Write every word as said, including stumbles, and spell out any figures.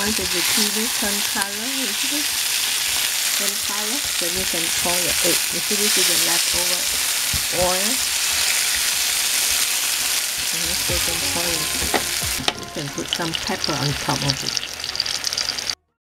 Once the kiwi turn color, you see this? Turn color, then you can pour your egg. You see this is the leftover oil. And you can pour your egg. You can put some pepper on top of it.